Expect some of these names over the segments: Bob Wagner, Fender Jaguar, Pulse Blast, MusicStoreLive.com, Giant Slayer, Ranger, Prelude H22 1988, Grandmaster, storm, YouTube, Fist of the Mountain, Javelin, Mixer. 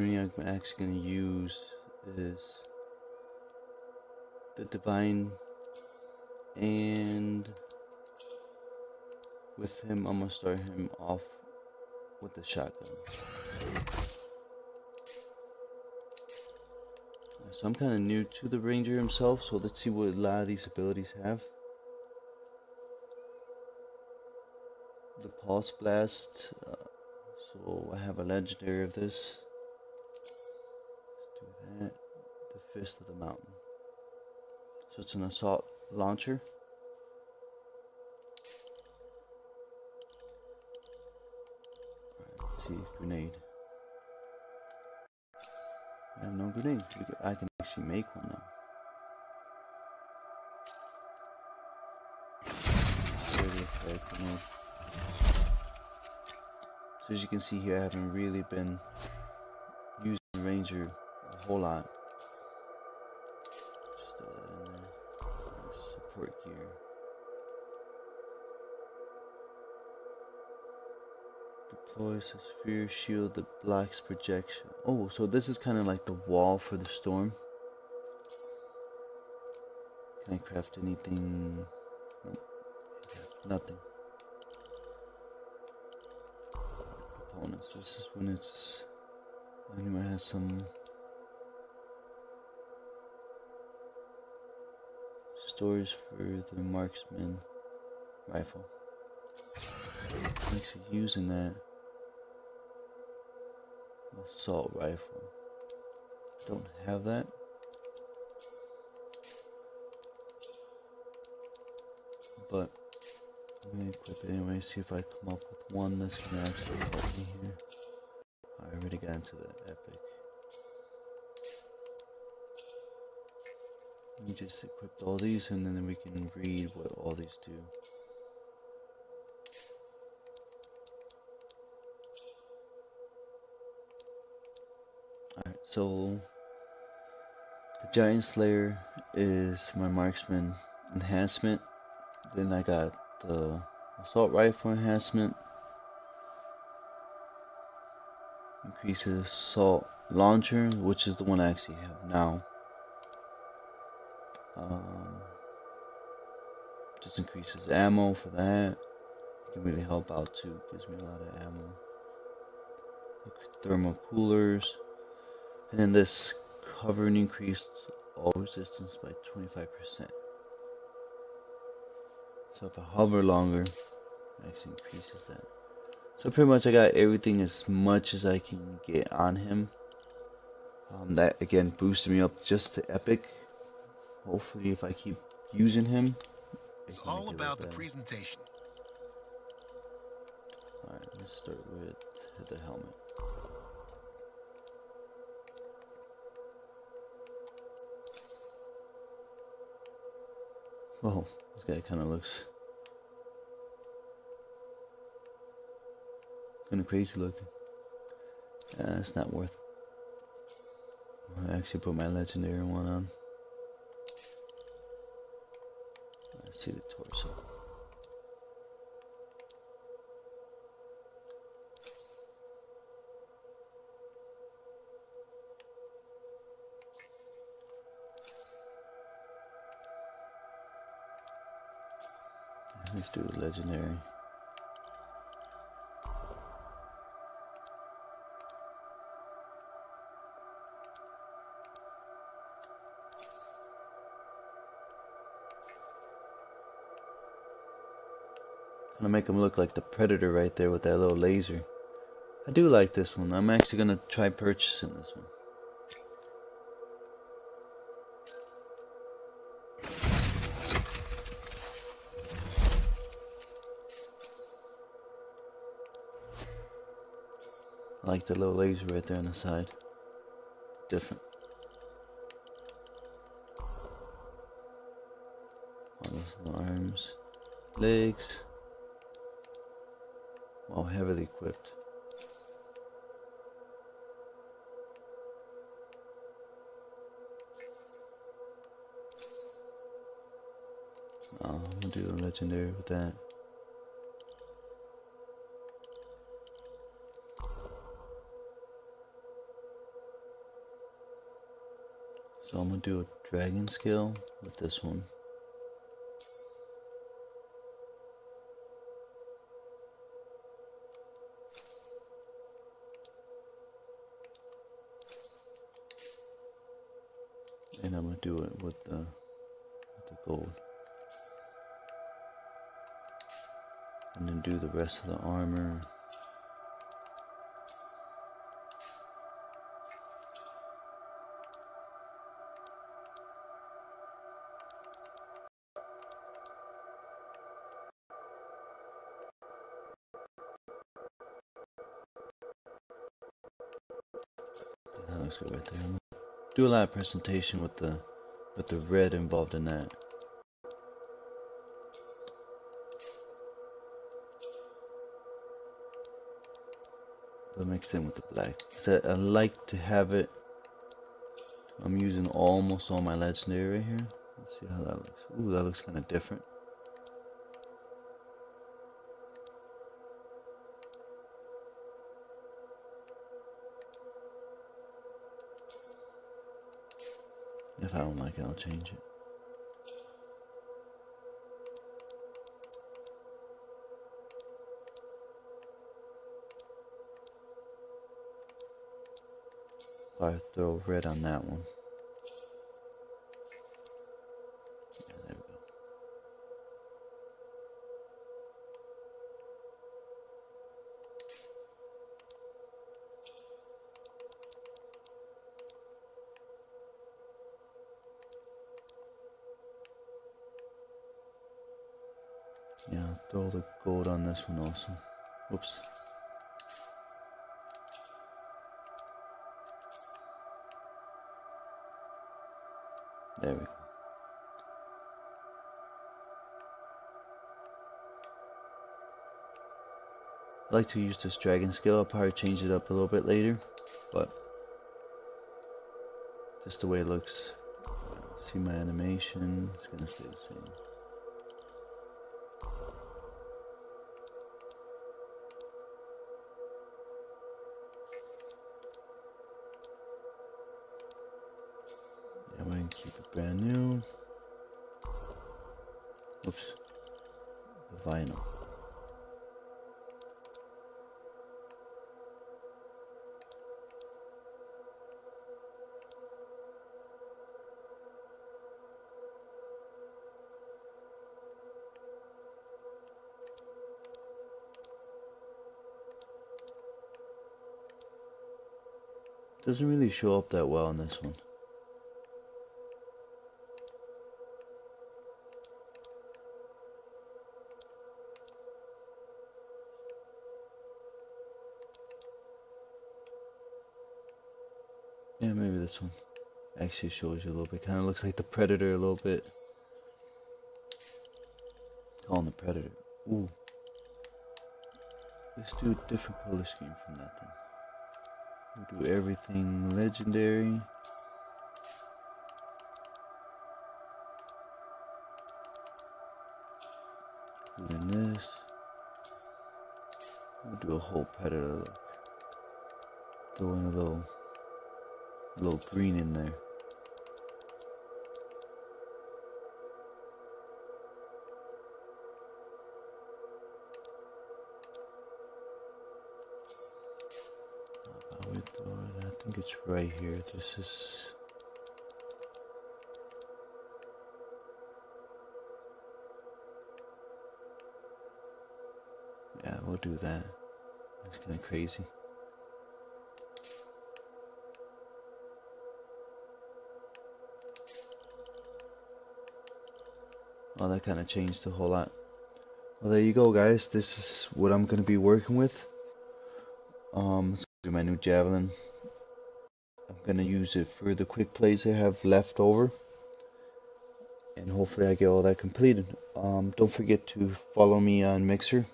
I'm actually going to use is the Divine, and with him I'm going to start him off with the shotgun. So I'm kind of new to the Ranger himself, so let's see what a lot of these abilities have. The Pulse Blast, so I have a legendary of this. Let's do that. The Fist of the Mountain. So it's an assault launcher. Alright, let's see, grenade. I have no grenade. I can actually make one now. So as you can see here, I haven't really been using the Ranger a whole lot. Just throw that in there. Support gear. Deploys a sphere shield that blocks projection. Oh, so this is kind of like the wall for the storm. Can I craft anything? Nope. Nothing. Components. This is when it's. I knew I had some storage for the marksman rifle. Makes it using that assault rifle. Don't have that. But I'm gonna equip it anyway, see if I come up with one that's gonna actually help me here. I already got into the epic. We just equipped all these and then we can read what all these do. So, the Giant Slayer is my marksman enhancement. Then I got the assault rifle enhancement. Increases assault launcher, which is the one I actually have now. Just increases ammo for that. It can really help out too. Gives me a lot of ammo. Thermal coolers. And then this, cover and increased all resistance by 25%. So if I hover longer, it actually increases that. So pretty much I got everything as much as I can get on him. That again boosted me up just to epic. Hopefully if I keep using him. It's all about the presentation. Alright, let's start with the helmet. Oh, this guy kind of looks kind of crazy looking. It's not worth it. I actually put my legendary one on. Let's see the torso. Let's do the legendary. I'm gonna make him look like the Predator right there with that little laser. I do like this one. I'm actually gonna try purchasing this one. I like the little laser right there on the side. Different. All those little arms. Legs. Well, heavily equipped. Oh, I'm gonna do a legendary with that. So I'm going to do a dragon scale with this one. And I'm going to do it with the gold. And then do the rest of the armor. That looks good right there. I'm gonna do a lot of presentation with the red involved in that. That mixed in with the black. I like to have it. I'm using almost all my legendary right here. Let's see how that looks. Ooh, that looks kind of different. If I don't like it, I'll change it. I'll throw red on that one. Yeah, there we go. Yeah, I'll throw the gold on this one also. Whoops. There we go. I like to use this dragon scale. I'll probably change it up a little bit later, but just the way it looks. See my animation, it's gonna stay the same. Brand new. Oops. The vinyl. Doesn't really show up that well on this one. Yeah, maybe this one actually shows you a little bit. Kind of looks like the Predator a little bit. Calling the Predator. Ooh. Let's do a different color scheme from that then. We'll do everything legendary. Including this. We'll do a whole Predator look. Throw in a little green in there. I think it's right here. This is yeah, we'll do that. That's kind of crazy. Well, that kind of changed a whole lot. Well, there you go, guys. This is what I'm going to be working with. Let's do my new Javelin. I'm going to use it for the quick plays I have left over. And hopefully I get all that completed. Don't forget to follow me on Mixer.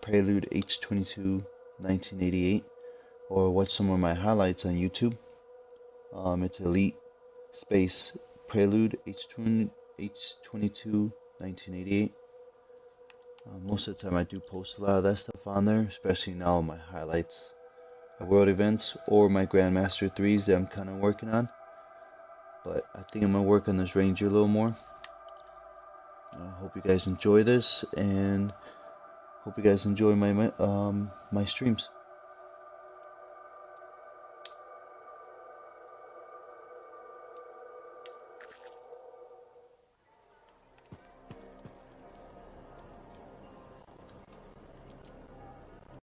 Prelude H22 1988. Or watch some of my highlights on YouTube. It's Elite Space Prelude H22 1988. Most of the time I do post a lot of that stuff on there, especially now my highlights, my world events, or my Grandmaster 3s that I'm kind of working on. But I think I'm going to work on this Ranger a little more. I hope you guys enjoy this, and hope you guys enjoy my streams.